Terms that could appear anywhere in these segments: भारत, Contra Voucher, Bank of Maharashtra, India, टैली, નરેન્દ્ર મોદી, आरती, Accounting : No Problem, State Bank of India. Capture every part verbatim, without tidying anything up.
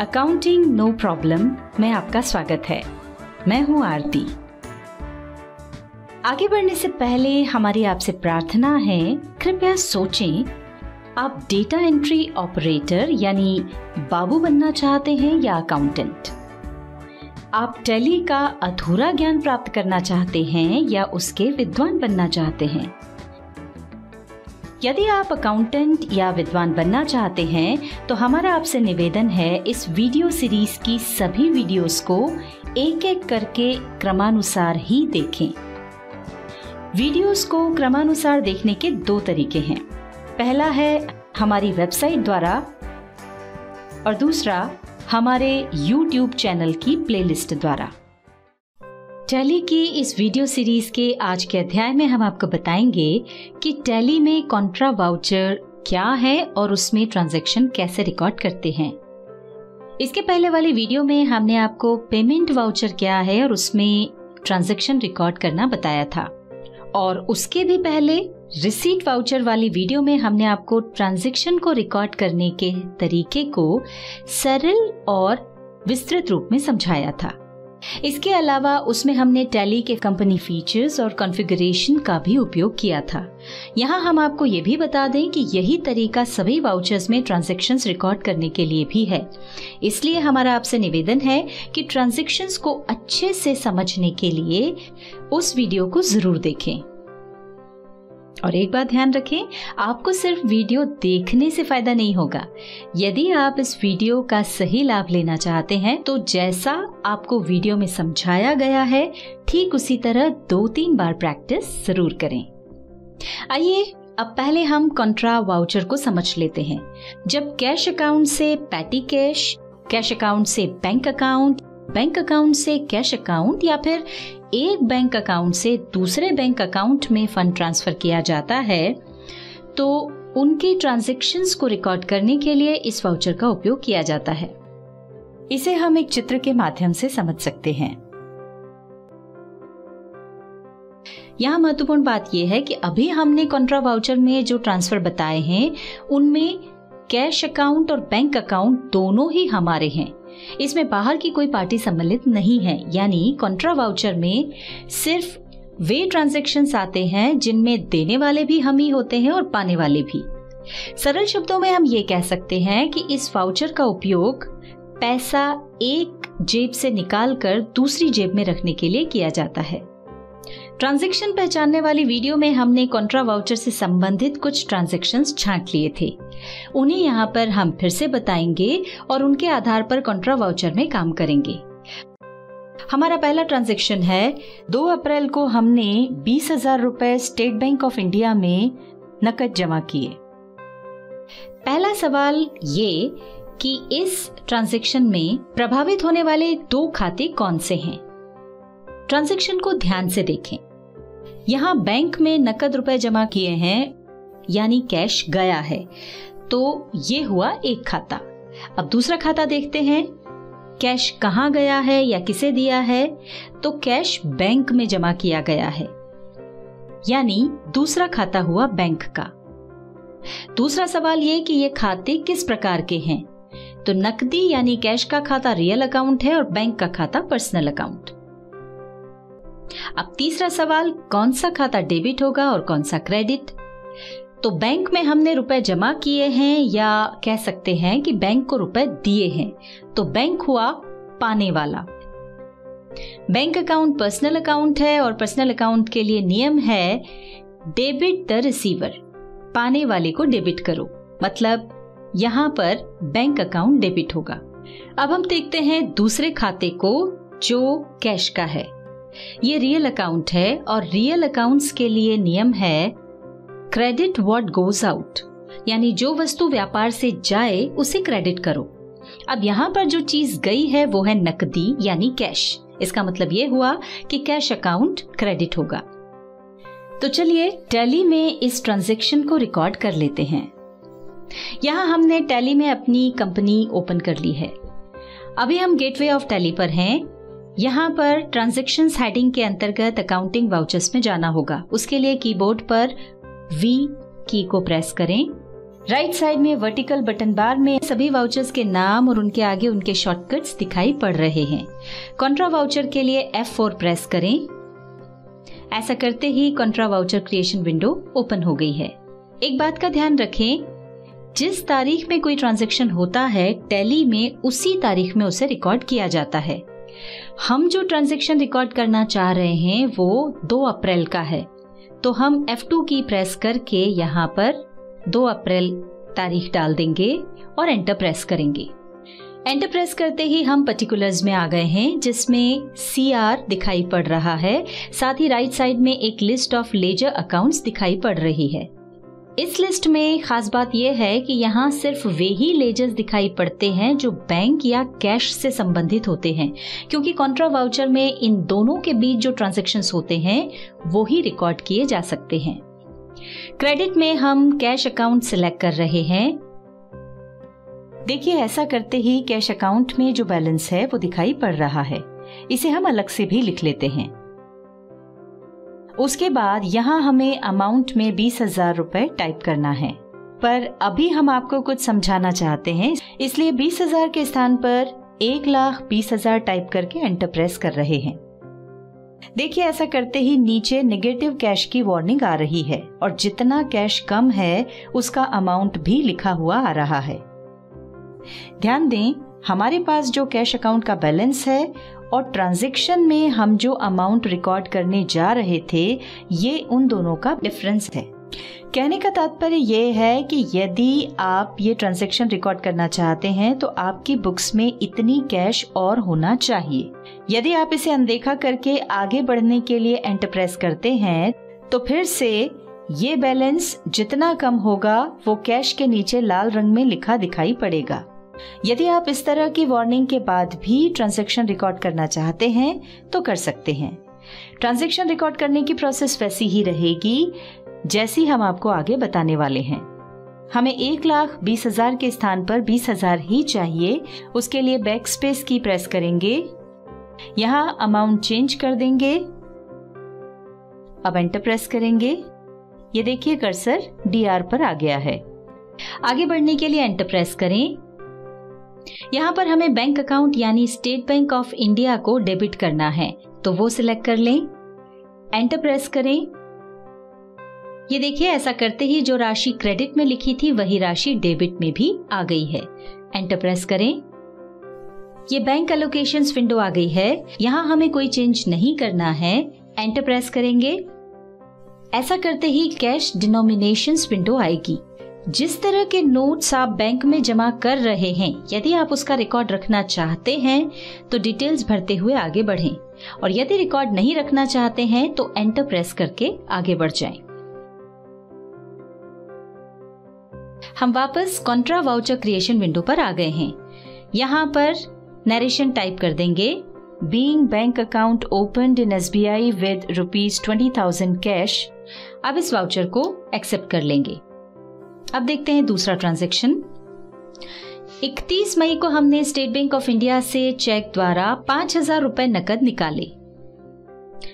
Accounting no problem में आपका स्वागत है। मैं हूँ आरती। आगे बढ़ने से पहले हमारी आपसे प्रार्थना है, कृपया सोचें, आप डेटा एंट्री ऑपरेटर यानी बाबू बनना चाहते हैं या अकाउंटेंट? आप टैली का अधूरा ज्ञान प्राप्त करना चाहते हैं या उसके विद्वान बनना चाहते हैं? यदि आप अकाउंटेंट या विद्वान बनना चाहते हैं तो हमारा आपसे निवेदन है, इस वीडियो सीरीज की सभी वीडियोस को एक एक करके क्रमानुसार ही देखें। वीडियोस को क्रमानुसार देखने के दो तरीके हैं। पहला है हमारी वेबसाइट द्वारा और दूसरा हमारे यूट्यूब चैनल की प्लेलिस्ट द्वारा। टैली की इस वीडियो सीरीज के आज के अध्याय में हम आपको बताएंगे कि टैली में कॉन्ट्रा वाउचर क्या है और उसमें ट्रांजैक्शन कैसे रिकॉर्ड करते हैं। इसके पहले वाले वीडियो में हमने आपको पेमेंट वाउचर क्या है और उसमें ट्रांजैक्शन रिकॉर्ड करना बताया था, और उसके भी पहले रिसीट वाउचर वाली वीडियो में हमने आपको ट्रांजैक्शन को रिकॉर्ड करने के तरीके को सरल और विस्तृत रूप में समझाया था। इसके अलावा उसमें हमने टैली के कंपनी फीचर्स और कॉन्फ़िगरेशन का भी उपयोग किया था। यहाँ हम आपको ये भी बता दें कि यही तरीका सभी वाउचर्स में ट्रांजैक्शंस रिकॉर्ड करने के लिए भी है। इसलिए हमारा आपसे निवेदन है कि ट्रांजैक्शंस को अच्छे से समझने के लिए उस वीडियो को जरूर देखें। और एक बात ध्यान रखें, आपको सिर्फ वीडियो देखने से फायदा नहीं होगा। यदि आप इस वीडियो का सही लाभ लेना चाहते हैं तो जैसा आपको वीडियो में समझाया गया है ठीक उसी तरह दो तीन बार प्रैक्टिस जरूर करें। आइए अब पहले हम कॉन्ट्रा वाउचर को समझ लेते हैं। जब कैश अकाउंट से पैटी कैश, कैश अकाउंट से बैंक अकाउंट, बैंक अकाउंट से कैश अकाउंट या फिर एक बैंक अकाउंट से दूसरे बैंक अकाउंट में फंड ट्रांसफर किया जाता है तो उनके ट्रांजैक्शंस को रिकॉर्ड करने के लिए इस वाउचर का उपयोग किया जाता है। इसे हम एक चित्र के माध्यम से समझ सकते हैं। यहाँ महत्वपूर्ण बात यह है कि अभी हमने कॉन्ट्रा वाउचर में जो ट्रांसफर बताए हैं उनमें कैश अकाउंट और बैंक अकाउंट दोनों ही हमारे हैं। इसमें बाहर की कोई पार्टी सम्मिलित नहीं है, यानी कॉन्ट्रा वाउचर में सिर्फ वे ट्रांजैक्शंस आते हैं जिनमें देने वाले भी हम ही होते हैं और पाने वाले भी। सरल शब्दों में हम ये कह सकते हैं कि इस वाउचर का उपयोग पैसा एक जेब से निकालकर दूसरी जेब में रखने के लिए किया जाता है। ट्रांजैक्शन पहचानने वाली वीडियो में हमने कॉन्ट्रा वाउचर से संबंधित कुछ ट्रांजैक्शंस छांट लिए थे, उन्हें यहाँ पर हम फिर से बताएंगे और उनके आधार पर कॉन्ट्रा वाउचर में काम करेंगे। हमारा पहला ट्रांजैक्शन है, दो अप्रैल को हमने बीस हजार रुपए स्टेट बैंक ऑफ इंडिया में नकद जमा किए। पहला सवाल ये कि इस ट्रांजैक्शन में प्रभावित होने वाले दो खाते कौन से हैं। ट्रांजैक्शन को ध्यान से देखें। यहाँ बैंक में नकद रुपए जमा किए हैं यानी कैश गया है, तो ये हुआ एक खाता। अब दूसरा खाता देखते हैं, कैश कहाँ गया है या किसे दिया है, तो कैश बैंक में जमा किया गया है यानी दूसरा खाता हुआ बैंक का। दूसरा सवाल ये कि ये खाते किस प्रकार के हैं, तो नकदी यानी कैश का खाता रियल अकाउंट है और बैंक का खाता पर्सनल अकाउंट। अब तीसरा सवाल, कौन सा खाता डेबिट होगा और कौन सा क्रेडिट, तो बैंक में हमने रुपए जमा किए हैं या कह सकते हैं कि बैंक को रुपए दिए हैं, तो बैंक हुआ पाने वाला। बैंक अकाउंट पर्सनल अकाउंट है और पर्सनल अकाउंट के लिए नियम है, डेबिट द रिसीवर, पाने वाले को डेबिट करो, मतलब यहां पर बैंक अकाउंट डेबिट होगा। अब हम देखते हैं दूसरे खाते को जो कैश का है। ये रियल अकाउंट है और रियल अकाउंट्स के लिए नियम है, क्रेडिट व्हाट गोज आउट, यानी जो वस्तु व्यापार से जाए उसे क्रेडिट करो। अब यहाँ पर जो चीज गई है वो है नकदी यानी कैश, इसका मतलब ये हुआ कि कैश अकाउंट क्रेडिट होगा। तो चलिए टैली में इस ट्रांजैक्शन को रिकॉर्ड कर लेते हैं। यहाँ हमने टैली में अपनी कंपनी ओपन कर ली है। अभी हम गेटवे ऑफ टैली पर हैं। यहाँ पर ट्रांजैक्शंस हेडिंग के अंतर्गत अकाउंटिंग वाउचर्स में जाना होगा। उसके लिए कीबोर्ड पर वी की को प्रेस करें राइट right साइड में वर्टिकल बटन बार में सभी वाउचर्स के नाम और उनके आगे उनके शॉर्टकट्स दिखाई पड़ रहे हैं। कॉन्ट्रा वाउचर के लिए एफ फोर प्रेस करें। ऐसा करते ही contra voucher creation window open हो गई है। एक बात का ध्यान रखें, जिस तारीख में कोई ट्रांजैक्शन होता है टैली में उसी तारीख में उसे रिकॉर्ड किया जाता है। हम जो ट्रांजेक्शन रिकॉर्ड करना चाह रहे हैं वो दो अप्रैल का है, तो हम एफ टू की प्रेस करके यहाँ पर दो अप्रैल तारीख डाल देंगे और एंटर प्रेस करेंगे। एंटर प्रेस करते ही हम पर्टिकुलर्स में आ गए हैं जिसमें सी आर दिखाई पड़ रहा है, साथ ही राइट साइड में एक लिस्ट ऑफ लेजर अकाउंट्स दिखाई पड़ रही है। इस लिस्ट में खास बात यह है कि यहाँ सिर्फ वे ही लेजर्स दिखाई पड़ते हैं जो बैंक या कैश से संबंधित होते हैं, क्योंकि कॉन्ट्रा वाउचर में इन दोनों के बीच जो ट्रांजेक्शन्स होते हैं वो ही रिकॉर्ड किए जा सकते हैं। क्रेडिट में हम कैश अकाउंट सिलेक्ट कर रहे हैं। देखिए, ऐसा करते ही कैश अकाउंट में जो बैलेंस है वो दिखाई पड़ रहा है। इसे हम अलग से भी लिख लेते हैं। उसके बाद यहाँ हमें अमाउंट में बीस हजार रुपए टाइप करना है, पर अभी हम आपको कुछ समझाना चाहते हैं, इसलिए बीस हजार के स्थान पर एक लाख बीस हजार टाइप करके एंटर प्रेस कर रहे हैं। देखिए, ऐसा करते ही नीचे नेगेटिव कैश की वार्निंग आ रही है और जितना कैश कम है उसका अमाउंट भी लिखा हुआ आ रहा है। ध्यान दें, हमारे पास जो कैश अकाउंट का बैलेंस है और ट्रांजैक्शन में हम जो अमाउंट रिकॉर्ड करने जा रहे थे ये उन दोनों का डिफरेंस है। कहने का तात्पर्य ये है कि यदि आप ये ट्रांजैक्शन रिकॉर्ड करना चाहते हैं तो आपकी बुक्स में इतनी कैश और होना चाहिए। यदि आप इसे अनदेखा करके आगे बढ़ने के लिए एंटर प्रेस करते हैं तो फिर से ये बैलेंस जितना कम होगा वो कैश के नीचे लाल रंग में लिखा दिखाई पड़ेगा। यदि आप इस तरह की वार्निंग के बाद भी ट्रांजैक्शन रिकॉर्ड करना चाहते हैं तो कर सकते हैं। ट्रांजैक्शन रिकॉर्ड करने की प्रोसेस वैसी ही रहेगी जैसी हम आपको आगे बताने वाले हैं। हमें एक लाख बीस हजार के स्थान पर बीस हजार ही चाहिए। उसके लिए बैक स्पेस की प्रेस करेंगे, यहाँ अमाउंट चेंज कर देंगे। अब एंटर प्रेस करेंगे। ये देखिए, कर्सर डी आर पर आ गया है। आगे बढ़ने के लिए एंटर प्रेस करें। यहाँ पर हमें बैंक अकाउंट यानी स्टेट बैंक ऑफ इंडिया को डेबिट करना है, तो वो सिलेक्ट कर लें। एंटर प्रेस करें। ये देखिए, ऐसा करते ही जो राशि क्रेडिट में लिखी थी वही राशि डेबिट में भी आ गई है। एंटर प्रेस करें। ये बैंक एलोकेशंस विंडो आ गई है। यहाँ हमें कोई चेंज नहीं करना है। एंटर प्रेस करेंगे। ऐसा करते ही कैश डिनोमिनेशंस विंडो आएगी। जिस तरह के नोट्स आप बैंक में जमा कर रहे हैं यदि आप उसका रिकॉर्ड रखना चाहते हैं तो डिटेल्स भरते हुए आगे बढ़ें, और यदि रिकॉर्ड नहीं रखना चाहते हैं तो एंटर प्रेस करके आगे बढ़ जाएं। हम वापस कॉन्ट्रा वाउचर क्रिएशन विंडो पर आ गए हैं। यहाँ पर नरेशन टाइप कर देंगे। Being bank account opened in S B I with rupees twenty thousand cash. अब इस वाउचर को एक्सेप्ट कर लेंगे। अब देखते हैं दूसरा ट्रांजैक्शन। इकतीस मई को हमने स्टेट बैंक ऑफ इंडिया से चेक द्वारा पांच हजार रुपए नकद निकाले।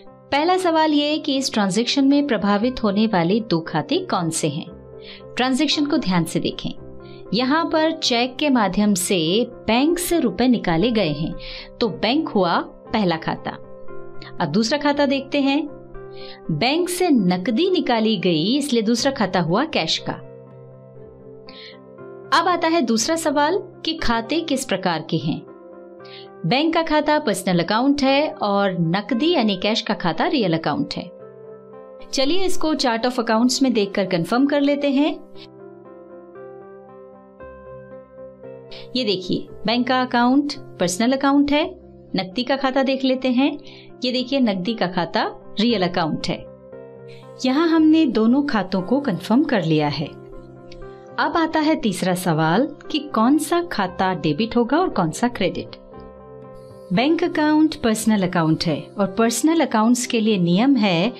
पहला सवाल ये कि इस ट्रांजैक्शन में प्रभावित होने वाले दो खाते कौन से हैं। ट्रांजैक्शन को ध्यान से देखें। यहाँ पर चेक के माध्यम से बैंक से रुपए निकाले गए हैं, तो बैंक हुआ पहला खाता। अब दूसरा खाता देखते हैं। बैंक से नकदी निकाली गई, इसलिए दूसरा खाता हुआ कैश का। अब आता है दूसरा सवाल कि खाते किस प्रकार के हैं। बैंक का खाता पर्सनल अकाउंट है और नकदी यानी कैश का खाता रियल अकाउंट है। चलिए इसको चार्ट ऑफ अकाउंट्स में देखकर कंफर्म कर लेते हैं। ये देखिए, बैंक का अकाउंट पर्सनल अकाउंट है। नकदी का खाता देख लेते हैं। ये देखिए, नकदी का खाता रियल अकाउंट है। यहाँ हमने दोनों खातों को कंफर्म कर लिया है। अब आता है तीसरा सवाल कि कौन सा खाता डेबिट होगा और कौन सा credit. Bank account personal account है और पर्सनल अकाउंट्स के लिए नियम है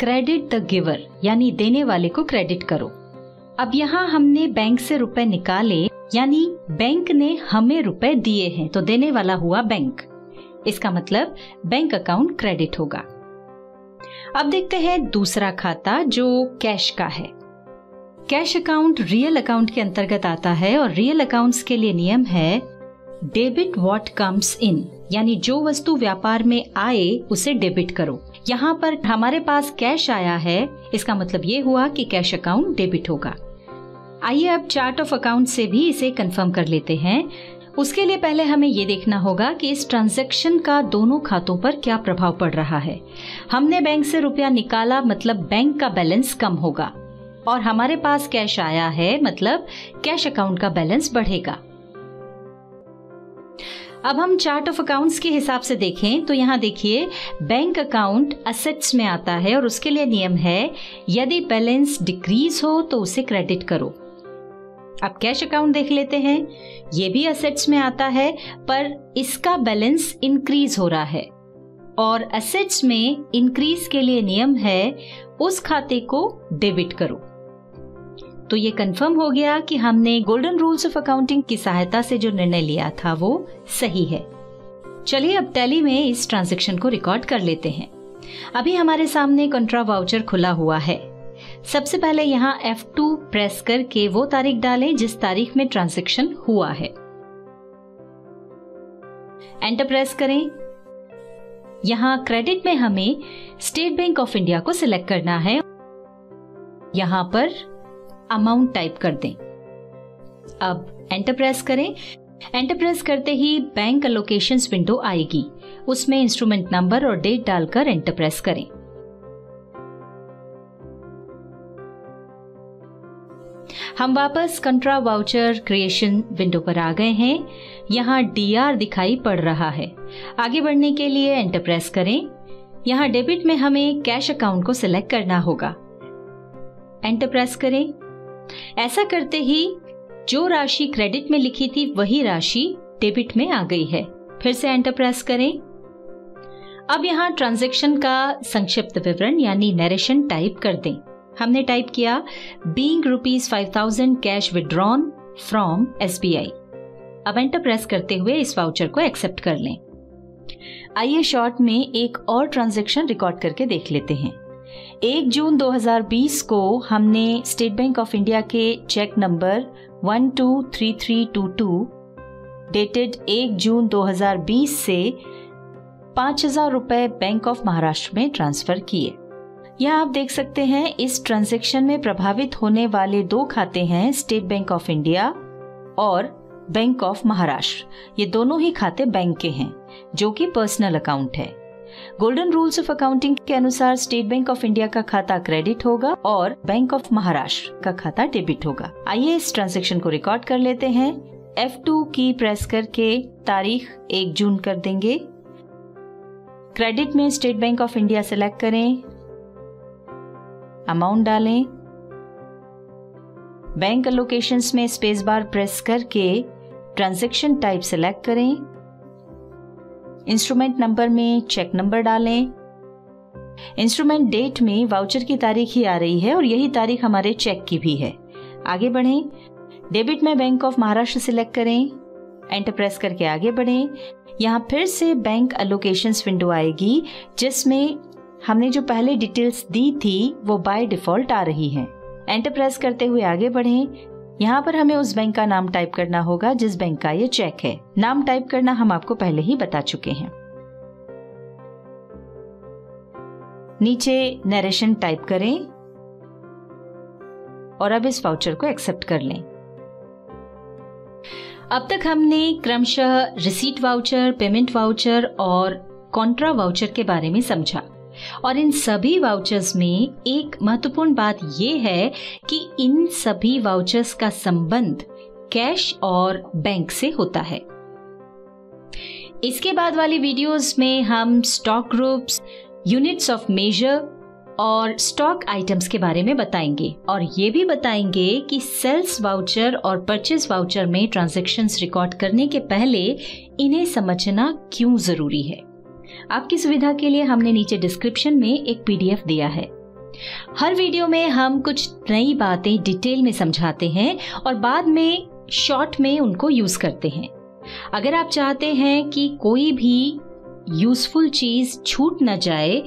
क्रेडिट द गिवर, यानी देने वाले को क्रेडिट करो। अब यहाँ हमने बैंक से रुपए निकाले, यानी बैंक ने हमें रुपए दिए हैं, तो देने वाला हुआ बैंक। इसका मतलब बैंक अकाउंट क्रेडिट होगा। अब देखते हैं दूसरा खाता जो कैश का है। कैश अकाउंट रियल अकाउंट के अंतर्गत आता है और रियल अकाउंट्स के लिए नियम है डेबिट व्हाट कम्स इन, यानी जो वस्तु व्यापार में आए उसे डेबिट करो। यहाँ पर हमारे पास कैश आया है, इसका मतलब ये हुआ कि कैश अकाउंट डेबिट होगा। आइए अब चार्ट ऑफ अकाउंट से भी इसे कंफर्म कर लेते हैं। उसके लिए पहले हमें ये देखना होगा कि इस ट्रांजैक्शन का दोनों खातों पर क्या प्रभाव पड़ रहा है। हमने बैंक से रुपया निकाला मतलब बैंक का बैलेंस कम होगा, और हमारे पास कैश आया है मतलब कैश अकाउंट का बैलेंस बढ़ेगा। अब हम चार्ट ऑफ अकाउंट्स के हिसाब से देखें तो यहाँ देखिए बैंक अकाउंट असेट्स में आता है और उसके लिए नियम है यदि बैलेंस डिक्रीज हो तो उसे क्रेडिट करो। अब कैश अकाउंट देख लेते हैं, ये भी असेट्स में आता है पर इसका बैलेंस इंक्रीज हो रहा है, और असेट्स में इंक्रीज के लिए नियम है उस खाते को डेबिट करो। तो ये कंफर्म हो गया कि हमने गोल्डन रूल्स ऑफ अकाउंटिंग की सहायता से जो निर्णय लिया था वो सही है। चलिए अब टैली में इस ट्रांजैक्शन को रिकॉर्ड कर लेते हैं। अभी हमारे सामने कंट्रा वाउचर खुला हुआ है। सबसे पहले यहाँ एफ टू प्रेस करके वो तारीख डालें जिस तारीख में ट्रांजैक्शन हुआ है। एंटर प्रेस करें। यहाँ क्रेडिट में हमें स्टेट बैंक ऑफ इंडिया को सिलेक्ट करना है। यहाँ पर अमाउंट टाइप कर दें। अब एंटर प्रेस करें। एंटर प्रेस करते ही बैंक अलोकेशंस विंडो आएगी, उसमें इंस्ट्रूमेंट नंबर और डेट डालकर एंटर प्रेस करें। हम वापस कंट्रा वाउचर क्रिएशन विंडो पर आ गए हैं। यहाँ डी आर दिखाई पड़ रहा है। आगे बढ़ने के लिए एंटर प्रेस करें। यहाँ डेबिट में हमें कैश अकाउंट को सिलेक्ट करना होगा। एंटर प्रेस करें। ऐसा करते ही जो राशि क्रेडिट में लिखी थी वही राशि डेबिट में आ गई है। फिर से एंटर प्रेस करें। अब यहाँ ट्रांजैक्शन का संक्षिप्त विवरण यानी नरेशन टाइप कर दें। हमने टाइप किया being rupees five thousand cash withdrawn from S B I. अब एंटर प्रेस करते हुए इस वाउचर को एक्सेप्ट कर लें। आइए शॉर्ट में एक और ट्रांजैक्शन रिकॉर्ड करके देख लेते हैं। एक जून दो हज़ार बीस को हमने स्टेट बैंक ऑफ इंडिया के cheque number one two three three two two dated एक जून दो हज़ार बीस से पाँच हजार रुपये बैंक ऑफ महाराष्ट्र में ट्रांसफर किए। यहाँ आप देख सकते हैं इस ट्रांजैक्शन में प्रभावित होने वाले दो खाते हैं, स्टेट बैंक ऑफ इंडिया और बैंक ऑफ महाराष्ट्र। ये दोनों ही खाते बैंक के हैं जो कि पर्सनल अकाउंट है। गोल्डन रूल्स ऑफ अकाउंटिंग के अनुसार स्टेट बैंक ऑफ इंडिया का खाता क्रेडिट होगा और बैंक ऑफ महाराष्ट्र का खाता डेबिट होगा। आइए इस ट्रांजैक्शन को रिकॉर्ड कर लेते हैं। एफ टू की प्रेस करके तारीख एक जून कर देंगे। क्रेडिट में State Bank of India select करें, अमाउंट डालें, बैंक अलोकेशंस में स्पेस बार प्रेस करके ट्रांजैक्शन टाइप सिलेक्ट करें, इंस्ट्रूमेंट नंबर में चेक नंबर डालें। इंस्ट्रूमेंट डेट में वाउचर की तारीख ही आ रही है और यही तारीख हमारे चेक की भी है। आगे बढ़ें। डेबिट में बैंक ऑफ महाराष्ट्र सिलेक्ट करें, एंटर प्रेस करके आगे बढ़ें। यहाँ फिर से बैंक अलोकेशंस विंडो आएगी जिसमें हमने जो पहले डिटेल्स दी थी वो बाय डिफॉल्ट आ रही हैं। एंटर प्रेस करते हुए आगे बढ़ें। यहाँ पर हमें उस बैंक का नाम टाइप करना होगा जिस बैंक का ये चेक है। नाम टाइप करना हम आपको पहले ही बता चुके हैं। नीचे नरेशन टाइप करें और अब इस वाउचर को एक्सेप्ट कर लें। अब तक हमने क्रमशः रिसीट वाउचर, पेमेंट वाउचर और कॉन्ट्रा वाउचर के बारे में समझा, और इन सभी वाउचर्स में एक महत्वपूर्ण बात यह है कि इन सभी वाउचर्स का संबंध कैश और बैंक से होता है। इसके बाद वाली वीडियोस में हम stock groups, units of measure और स्टॉक आइटम्स के बारे में बताएंगे, और ये भी बताएंगे कि सेल्स वाउचर और परचेस वाउचर में ट्रांजैक्शंस रिकॉर्ड करने के पहले इन्हें समझना क्यों जरूरी है। आपकी सुविधा के लिए हमने नीचे डिस्क्रिप्शन में एक पी डी एफ दिया है। हर वीडियो में हम कुछ नई बातें डिटेल में समझाते हैं और बाद में शॉर्ट में उनको यूज करते हैं। अगर आप चाहते हैं कि कोई भी यूजफुल चीज छूट न जाए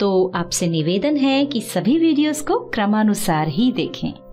तो आपसे निवेदन है कि सभी वीडियोस को क्रमानुसार ही देखें।